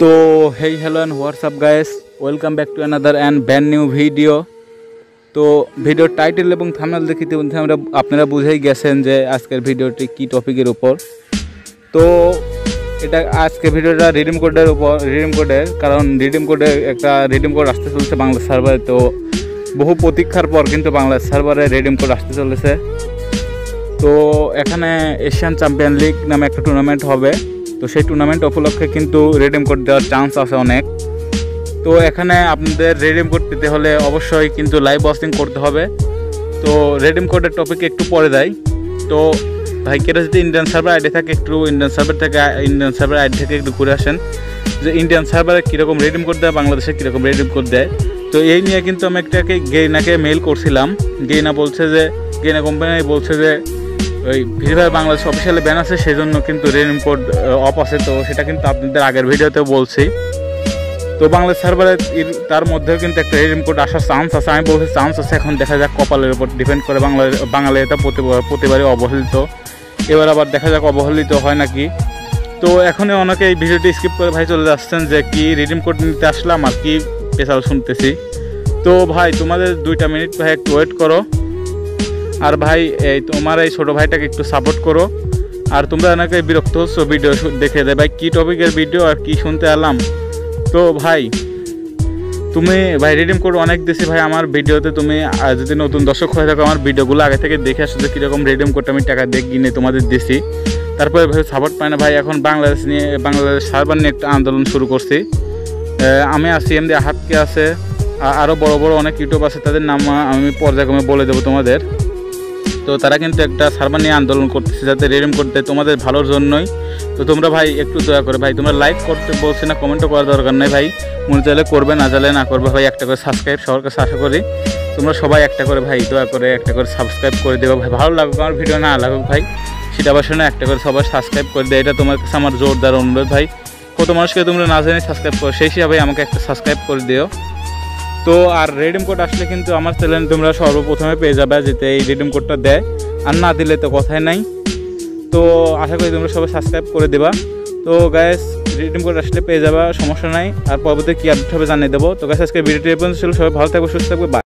तो hey hello and what's up guys, welcome back to another and brand new video. तो video title और thumbnail देखते अपनारा बुझे गेছেন যে আজকের ভিডিওটি কি টপিকের উপর। तो এটা আজকে ভিডিওটা রিডিম কোডের উপর, রিডিম কোডের কারণ রিডিম কোডে একটা রিডিম কোড আসতে চলছে বাংলা সার্ভারে। তো বহু প্রতীক্ষার পর কিন্তু বাংলা সার্ভারে রিডিম কোড আসতে চলেছে। তো এখানে এশিয়ান চ্যাম্পিয়ন লিগ নামে একটা টুর্নামেন্ট হবে, তো সেই টুর্নামেন্ট উপলক্ষে কিন্তু রিডিম কোড দেওয়ার চান্স আছে অনেক। তো এখানে আপনাদের রিডিম কোড পেতে হলে অবশ্যই কিন্তু লাইভ ওয়াচিং করতে হবে। তো রিডিম কোডের টপিক একটু পরে যাই। তো ভাই কেটে যদি ইন্ডিয়ান সার্ভার আইডি থাকে একটু ইন্ডিয়ান সার্ভার আইডি থেকে একটু ঘুরে আসেন যে ইন্ডিয়ান সার্ভারে কীরকম রিডিম কোড দেয়, বাংলাদেশে কীরকম রিডিম কোড দেয়। তো এই নিয়ে কিন্তু আমি একটাকে গেরিনাকে মেল করছিলাম। গেরিনা বলছে যে গেরিনা কোম্পানি বলছে যে ওই ফ্রি ফায়ার বাংলাদেশ অফিসিয়ালে ব্যান আছে, সেই জন্য কিন্তু রিডিম কোড অফ আছে। তো সেটা কিন্তু আপনাদের আগের ভিডিওতেও বলছি। তো বাংলাদেশ সার্ভারে তার মধ্যেও কিন্তু একটা রিডিম কোড আসার চান্স আছে। আমি বলছি চান্স আছে, এখন দেখা যাক কপালের উপর ডিপেন্ড করে। বাঙালি এটা প্রতিবারই অবহেলিত, এবার আবার দেখা যাক অবহেলিত হয় নাকি। তো এখনই অনেকে এই ভিডিওটি স্কিপ করে ভাই চলে যাচ্ছেন যে কি রিডিম কোড নিতে আসলাম আর কি পেশাল শুনতেছি। তো ভাই তোমাদের 2 মিনিট ভাই একটু ওয়েট করো। আর ভাই এই তোমার এই ছোটো ভাইটাকে একটু সাপোর্ট করো। আর তোমরা অনেকে বিরক্ত হচ্ছ ভিডিও দেখে দেয় ভাই কী টপিকের ভিডিও আর কি শুনতে এলাম। তো ভাই তুমি ভাই রিডিম কোড অনেক দেশে ভাই আমার ভিডিওতে, তুমি যদি নতুন দর্শক হয়ে থাকো আমার ভিডিওগুলো আগে থেকে দেখে আসো যে কীরকম রিডিম কোডটা আমি টাকা দিয়ে কিনে তোমাদের দিছি। তারপরে ভাই সাপোর্ট পাই না ভাই। এখন বাংলাদেশ সার্ভার নিয়ে একটা আন্দোলন শুরু করছি। আমি আছি, এমনি আহাতকে আছে, আরও বড় বড় অনেক ইউটিউব আছে, তাদের নাম আমি পর্যায়ক্রমে বলে দেবো তোমাদের। তো তারা কিন্তু একটা সার্ভার নিয়ে আন্দোলন করতেছে যাতে রিডিম কোড দেয়, তোমাদের ভালোর জন্যই। তো তোমরা ভাই একটু দয়া করে ভাই, তোমরা লাইক করতে বলছি না, কমেন্টও করার দরকার নেই ভাই। মনে চাইলে করবে, না চাইলে না করবে ভাই। একটা করে সাবস্ক্রাইব সবার কাছে আশা করি। তোমরা সবাই একটা করে ভাই দয়া করে একটা করে সাবস্ক্রাইব করে দেবে ভাই। ভালো লাগুক আমার ভিডিও, না লাগুক ভাই সেটা বাসে না, একটা করে সবাই সাবস্ক্রাইব করে দেয়। এটা তোমার কাছে আমার জোরদার অনুরোধ ভাই। কত মানুষকে তোমরা না জানি সাবস্ক্রাইব করো, সেই হিসাবে আমাকে একটা সাবস্ক্রাইব করে দিও। তো আর রিডিম কোড আসলে কিন্তু আমার চ্যানেল তোমরা সর্বপ্রথমে পেয়ে যাবে যেতে এই রিডিম কোডটা দেয়, আর না দিলে তো কথাই নাই। তো আশা করি তোমরা সবাই সাবস্ক্রাইব করে দেবা। তো গাইস রিডিম কোড আসলে পেয়ে যাবা, সমস্যা নাই। আর পরবর্তী কী আপডেট হবে জানিয়ে দেবো। তো গাইস আজকে ভিডিওটি এ পর্যন্ত ছিল, সবাই ভালো থাকবে, সুস্থ থাকবে।